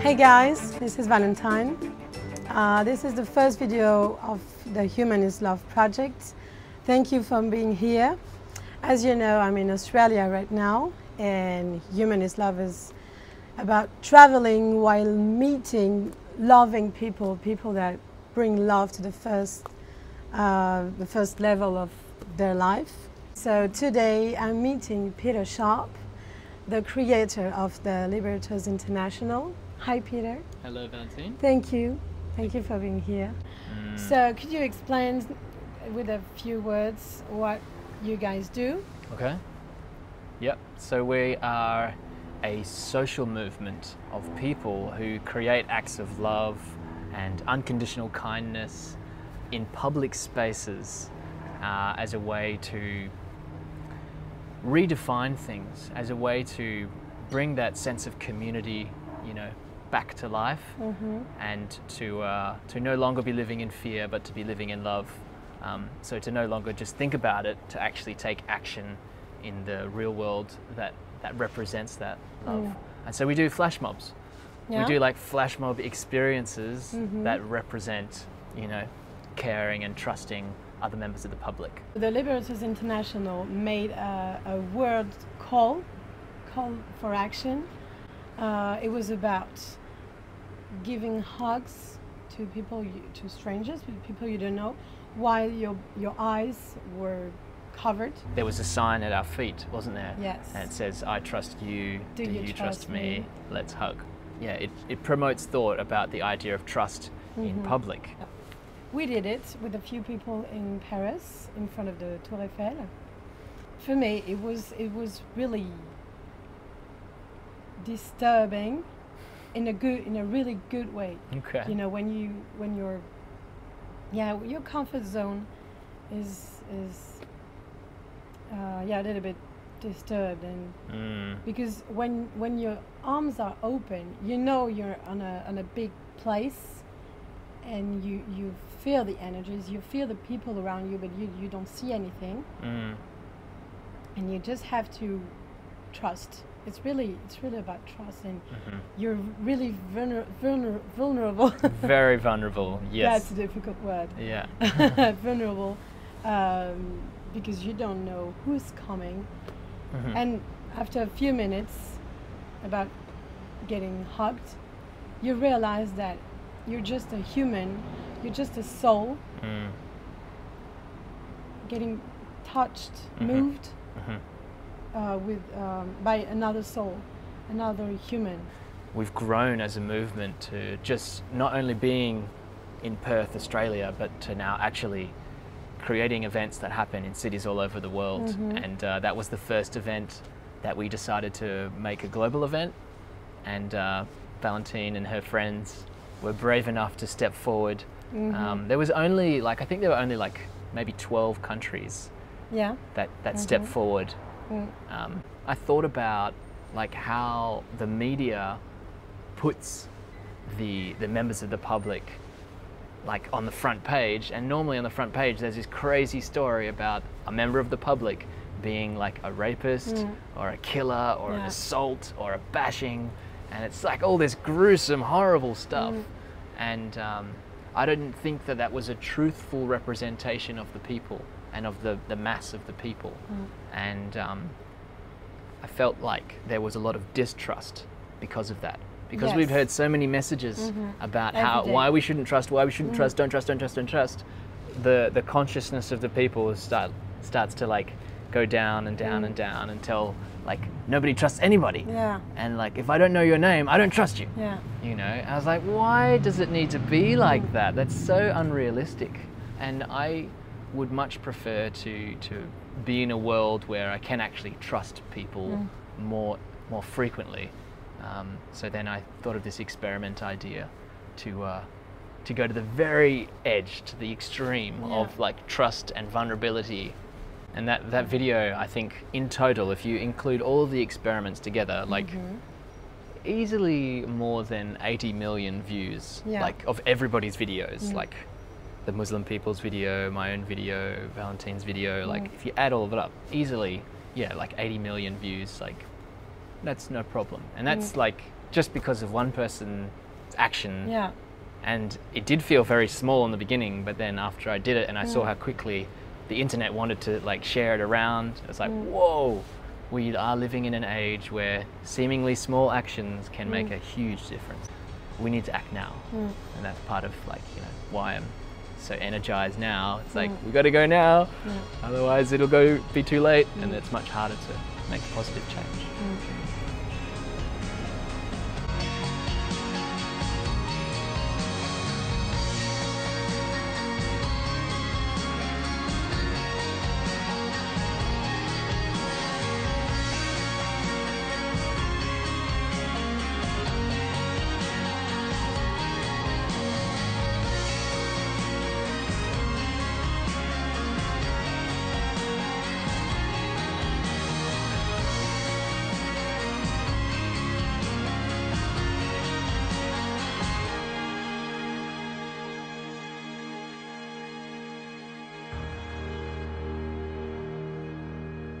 Hey guys, this is Valentine. This is the first video of the Human Is Love project. Thank you for being here. As you know, I'm in Australia right now, and Human Is Love is about traveling while meeting, loving people, people that bring love to the first level of their life. So today I'm meeting Peter Sharp, the creator of the Liberators International. Hi Peter. Hello Valentine. Thank you. Thank you for being here. So could you explain with a few words what you guys do? Okay. Yep. So we are a social movement of people who create acts of love and unconditional kindness in public spaces as a way to redefine things, as a way to bring that sense of community, you know, back to life, and to no longer be living in fear, but to be living in love. So to no longer just think about it, to actually take action in the real world that represents that love. And so we do flash mobs. Yeah. We do like flash mob experiences that represent, you know, caring and trusting other members of the public. The Liberators International made a world call for action. It was about giving hugs to people, to strangers, to people you don't know, while your eyes were covered. There was a sign at our feet, wasn't there? Yes. And it says, "I trust you, do you trust me? Let's hug." Yeah, it promotes thought about the idea of trust in public. We did it with a few people in Paris, in front of the Tour Eiffel. For me, it was really disturbing, in a really good way. Okay. You know, when your comfort zone is a little bit disturbed, and because when your arms are open, you know you're on a big place, and you feel the energies, you feel the people around you, but you don't see anything, and you just have to trust. It's really about trust, and you're really vulnerable. Very vulnerable. Yes. That's a difficult word. Yeah. Vulnerable, because you don't know who's coming. And after a few minutes about getting hugged, you realize that you're just a human, you're just a soul getting touched, moved by another soul, another human. We've grown as a movement to just not only being in Perth, Australia, but to now actually creating events that happen in cities all over the world. And that was the first event that we decided to make a global event. And Valentine and her friends were brave enough to step forward. There was only, like, I think there were only like maybe 12 countries that stepped forward. I thought about like how the media puts the members of the public like on the front page, and normally on the front page there's this crazy story about a member of the public being like a rapist or a killer or an assault or a bashing, and it's like all this gruesome, horrible stuff. And I didn't think that was a truthful representation of the people and of the mass of the people. And I felt like there was a lot of distrust because of that. Because we've heard so many messages about why we shouldn't trust, don't trust. The consciousness of the people starts to like go down and down and down until like nobody trusts anybody. Yeah. And like, if I don't know your name, I don't trust you. Yeah. You know, and I was like, why does it need to be like that? That's so unrealistic. And I would much prefer to be in a world where I can actually trust people more frequently. So then I thought of this experiment idea to go to the very edge, to the extreme of like trust and vulnerability. And that video, I think in total, if you include all of the experiments together, like easily more than 80 million views, like of everybody's videos, like the Muslim people's video, my own video, Valentine's video, like if you add all of it up, easily yeah, like 80 million views, like that's no problem. And that's like just because of one person's action. Yeah. And it did feel very small in the beginning, but then after I did it and I saw how quickly the internet wanted to like share it around, it's like, whoa, we are living in an age where seemingly small actions can make a huge difference. We need to act now. And that's part of like, you know, why I'm so energized now. It's like, we got to go now, otherwise it'll be too late. And it's much harder to make positive change.